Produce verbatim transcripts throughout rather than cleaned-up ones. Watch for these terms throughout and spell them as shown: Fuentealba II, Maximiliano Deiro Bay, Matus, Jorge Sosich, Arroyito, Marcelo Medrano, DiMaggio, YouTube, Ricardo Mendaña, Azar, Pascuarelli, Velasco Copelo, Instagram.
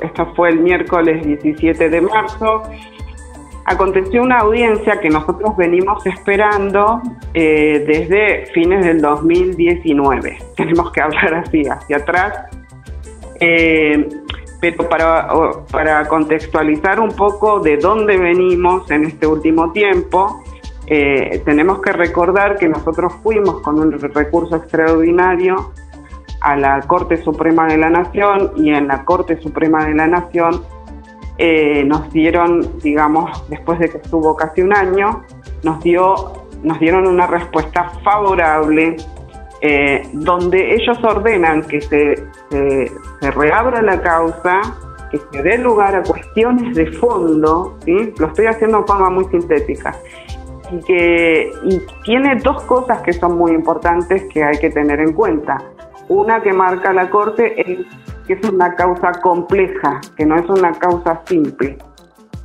esto fue el miércoles diecisiete de marzo, aconteció una audiencia que nosotros venimos esperando eh, desde fines del dos mil diecinueve, tenemos que hablar así, hacia atrás, eh, pero para, para contextualizar un poco de dónde venimos en este último tiempo, eh, tenemos que recordar que nosotros fuimos con un recurso extraordinario a la Corte Suprema de la Nación, y en la Corte Suprema de la Nación eh, nos dieron, digamos, después de que estuvo casi un año, nos, dio, nos dieron una respuesta favorable, eh, donde ellos ordenan que se, se, se reabra la causa, que se dé lugar a cuestiones de fondo, ¿sí? Lo estoy haciendo en forma muy sintética. Y que y tiene dos cosas que son muy importantes que hay que tener en cuenta. Una que marca la Corte es que es una causa compleja, que no es una causa simple.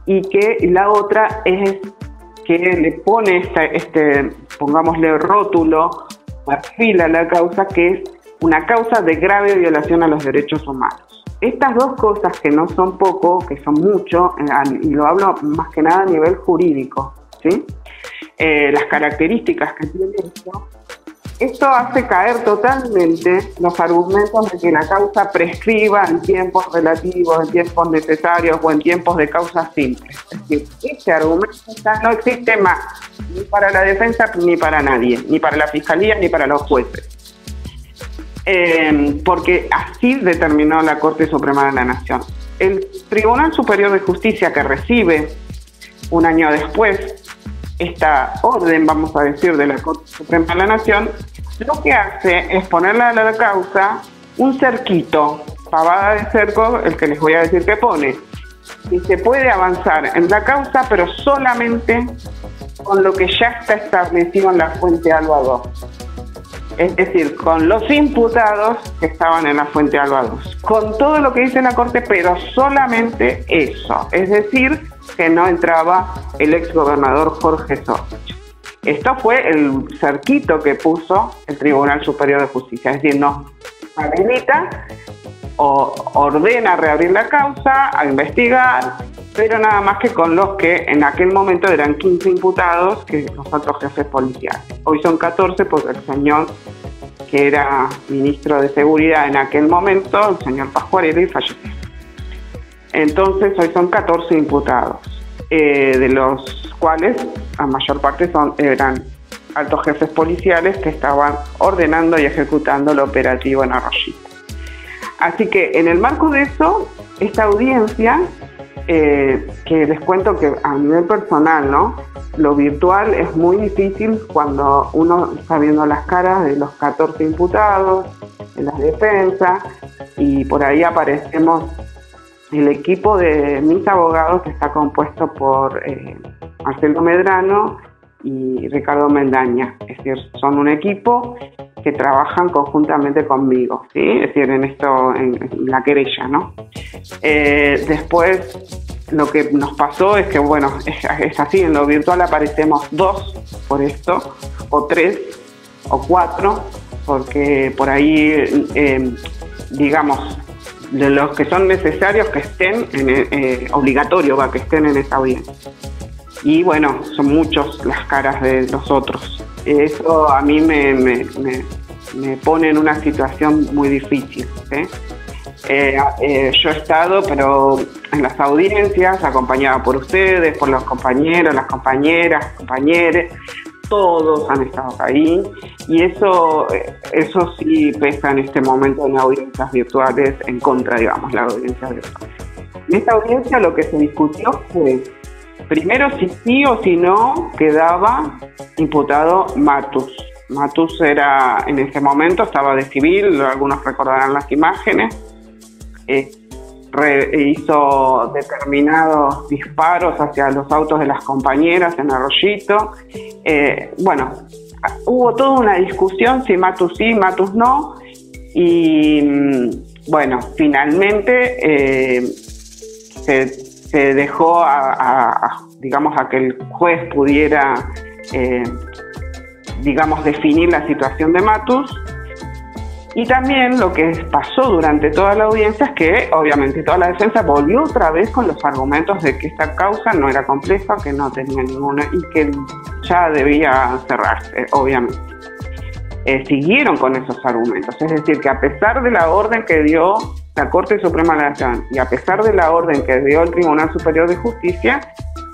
Y que la otra es que le pone este, este pongámosle rótulo, perfila la causa, que es una causa de grave violación a los derechos humanos. Estas dos cosas, que no son poco, que son mucho, y lo hablo más que nada a nivel jurídico, ¿sí? Eh, las características que tiene esto, Esto hace caer totalmente los argumentos de que la causa prescriba en tiempos relativos, en tiempos necesarios o en tiempos de causas simples. Es decir, este argumento ya no existe más, ni para la defensa ni para nadie, ni para la fiscalía ni para los jueces. Eh, porque así determinó la Corte Suprema de la Nación. El Tribunal Superior de Justicia, que recibe un año después esta orden, vamos a decir, de la Corte Suprema de la Nación, lo que hace es ponerle a la causa un cerquito, pavada de cerco, el que les voy a decir que pone. Y se puede avanzar en la causa, pero solamente con lo que ya está establecido en la Fuentealba dos. Es decir, con los imputados que estaban en la Fuentealba dos. Con todo lo que dice la Corte, pero solamente eso. Es decir, que no entraba el exgobernador Jorge Sosich. Esto fue el cerquito que puso el Tribunal Superior de Justicia, es decir, nos habilita o ordena reabrir la causa, a investigar, pero nada más que con los que en aquel momento eran quince imputados, que son otros jefes policiales. Hoy son catorce porque el señor que era ministro de Seguridad en aquel momento, el señor Pascuarelli, falleció. Entonces hoy son catorce imputados, eh, de los cuales la mayor parte son, eran altos jefes policiales que estaban ordenando y ejecutando el operativo en Arroyito. Así que en el marco de eso, esta audiencia, eh, que les cuento que a nivel personal, ¿no? Lo virtual es muy difícil cuando uno está viendo las caras de los catorce imputados, en las defensas, y por ahí aparecemos. El equipo de mis abogados, que está compuesto por eh, Marcelo Medrano y Ricardo Mendaña, es decir, son un equipo que trabajan conjuntamente conmigo, ¿sí? Es decir, en esto, en, en la querella, ¿no? Eh, después, lo que nos pasó es que, bueno, es, es así, en lo virtual aparecemos dos por esto, o tres, o cuatro, porque por ahí, eh, digamos, de los que son necesarios que estén, en, eh, obligatorio va que estén en esa audiencia. Y bueno, son muchos las caras de los otros. Eso a mí me, me, me, me pone en una situación muy difícil, ¿sí? eh, eh, yo he estado, pero en las audiencias, acompañada por ustedes, por los compañeros, las compañeras, compañeros, todos han estado ahí, y eso eso sí pesa en este momento en audiencias virtuales, en contra, digamos, la audiencia virtual. En esta audiencia lo que se discutió fue, primero, si sí o si no quedaba imputado Matus. Matus era, en ese momento, estaba de civil, algunos recordarán las imágenes, eh, re, hizo determinados disparos hacia los autos de las compañeras en Arroyito. Eh, bueno, hubo toda una discusión si Matus sí, Matus no, y bueno, finalmente eh, se, se dejó a, a, a, digamos, a que el juez pudiera eh, digamos, definir la situación de Matus, Y también lo que pasó durante toda la audiencia es que obviamente toda la defensa volvió otra vez con los argumentos de que esta causa no era compleja, que no tenía ninguna y que ya debía cerrarse, obviamente. Eh, siguieron con esos argumentos, es decir, que a pesar de la orden que dio la Corte Suprema de la Nación y a pesar de la orden que dio el Tribunal Superior de Justicia,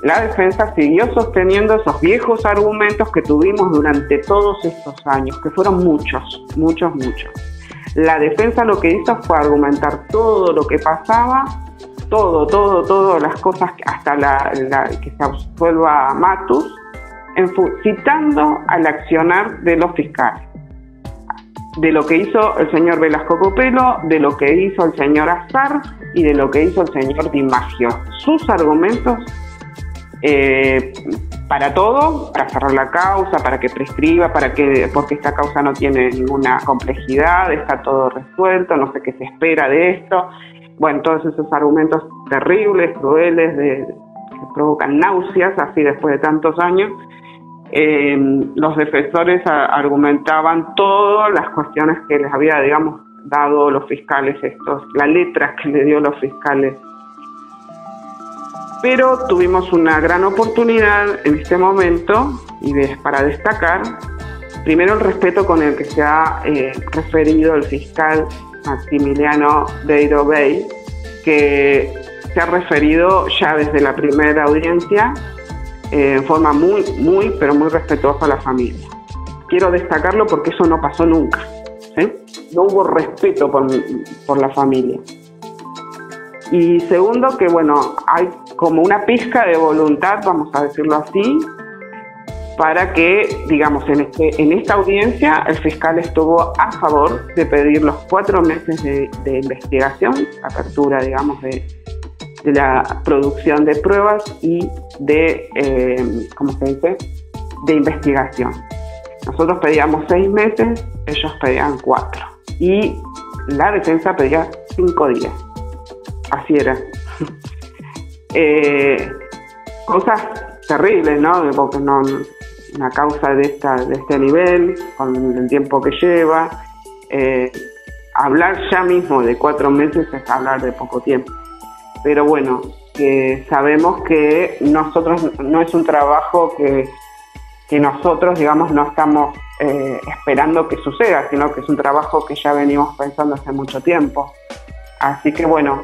la defensa siguió sosteniendo esos viejos argumentos que tuvimos durante todos estos años, que fueron muchos, muchos, muchos. La defensa lo que hizo fue argumentar todo lo que pasaba, todo, todo, todas las cosas, hasta la, la, que se absuelva a Matus, citando al accionar de los fiscales, de lo que hizo el señor Velasco Copelo, de lo que hizo el señor Azar y de lo que hizo el señor DiMaggio. Sus argumentos Eh, para todo, para cerrar la causa, para que prescriba, para que, porque esta causa no tiene ninguna complejidad, está todo resuelto, no sé qué se espera de esto. Bueno, todos esos argumentos terribles, crueles, de, que provocan náuseas, así después de tantos años, eh, los defensores argumentaban todas las cuestiones que les había, digamos, dado los fiscales estos, la letra que le dio los fiscales. Pero tuvimos una gran oportunidad en este momento y de, para destacar primero el respeto con el que se ha eh, referido el fiscal Maximiliano Deiro Bay, que se ha referido ya desde la primera audiencia eh, en forma muy, muy, pero muy respetuosa a la familia. Quiero destacarlo porque eso no pasó nunca, ¿sí? No hubo respeto por, por la familia. Y segundo, que bueno, hay como una pizca de voluntad, vamos a decirlo así, para que, digamos, en, este, en esta audiencia el fiscal estuvo a favor de pedir los cuatro meses de, de investigación, apertura, digamos, de, de la producción de pruebas y de, eh, ¿cómo se dice?, de investigación. Nosotros pedíamos seis meses, ellos pedían cuatro y la defensa pedía cinco días. Así era. Eh, cosas terribles, ¿no? Porque no, una causa de esta, de este nivel, con el tiempo que lleva, eh, hablar ya mismo de cuatro meses es hablar de poco tiempo. Pero bueno, eh, sabemos que nosotros no es un trabajo que, que nosotros, digamos, no estamos eh, esperando que suceda, sino que es un trabajo que ya venimos pensando hace mucho tiempo. Así que bueno,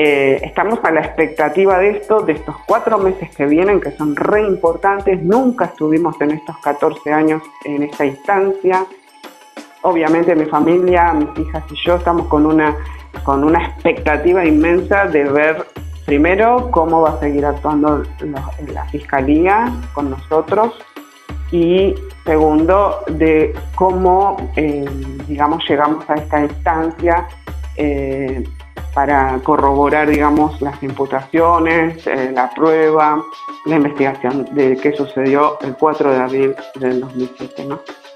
Eh, estamos a la expectativa de esto, de estos cuatro meses que vienen, que son re importantes. Nunca estuvimos en estos catorce años en esta instancia. Obviamente mi familia, mis hijas y yo estamos con una, con una expectativa inmensa de ver primero cómo va a seguir actuando la, la fiscalía con nosotros y segundo de cómo eh, digamos llegamos a esta instancia eh, para corroborar, digamos, las imputaciones, eh, la prueba, la investigación de qué sucedió el cuatro de abril del dos mil siete, ¿no?